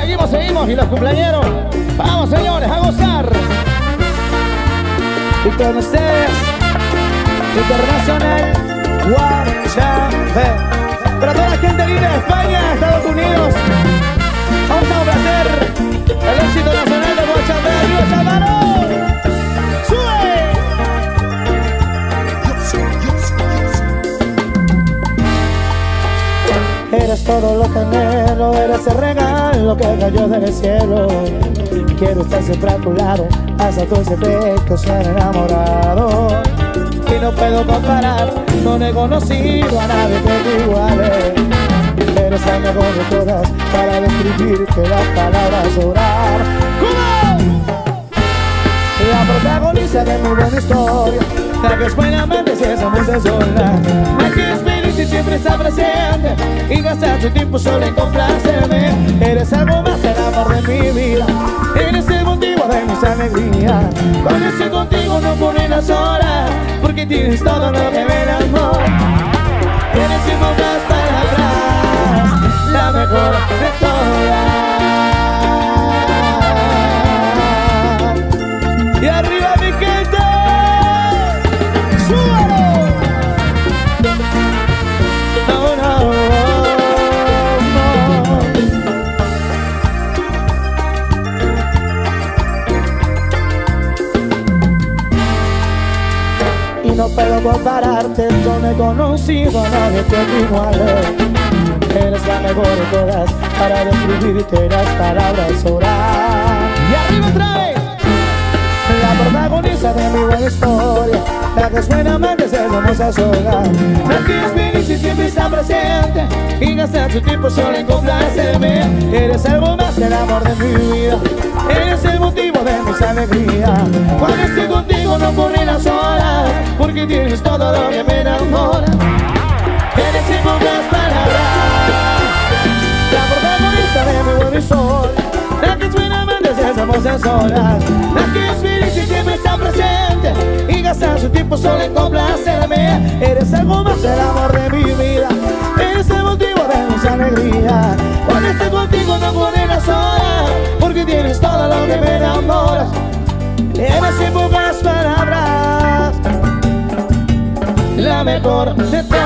Seguimos, seguimos. Y los cumpleañeros, vamos señores, a gozar. Y con ustedes, internacional Guachambe. Para toda la gente que vive de España, Estados Unidos, vamos a placer el éxito nacional de Guachambe. ¡Arriba esa mano! ¡Sube! Eres todo lo que anhelo, eres el regalo que cayó del cielo. Quiero estar siempre a tu lado, hasta tu secreto ser enamorado. Y no puedo comparar, no he conocido a nadie que te iguale. Eres la mejor de todas para describirte las palabras orar. ¡Cómo! La protagonista de mi buena historia, la que es buenamente si esa mujer sola, la que es feliz y siempre está presente y gasta su tiempo solo en complacerme. Eres algo más, el amor de mi vida, eres el motivo de mis alegrías. Cuando estoy contigo no ponen las horas, porque tienes todo lo que me enamora. Eres sin otras palabras, la mejor de todas. Y arriba mi gente, súbalo. No, no, no. Y no puedo compararte, yo no he conocido a nadie que te iguale. Eres la mejor de todas para describirte las palabras orar. Y arriba otra vez. La protagonista de mi buena historia, la que es buena amante, es hermosa sola, la que es feliz y siempre está presente y gasta su tiempo solo en complacerme. Eres algo más que el amor de mi vida, eres el motivo de mis alegrías. Cuando estoy contigo no corren las horas, porque tienes todo lo que me enamora. Eres en pocas palabras la protagonista de mi buen sol, la que es buena amante, es hermosa sola, la que es feliz y siempre está presente y gasta su tiempo solo en complacerme. Eres algo más, el amor de mi vida, eres el motivo de mis alegrías. Cuando estoy contigo no pone las horas, porque tienes todo lo que me enamoras. Eres en pocas palabras la mejor de todas.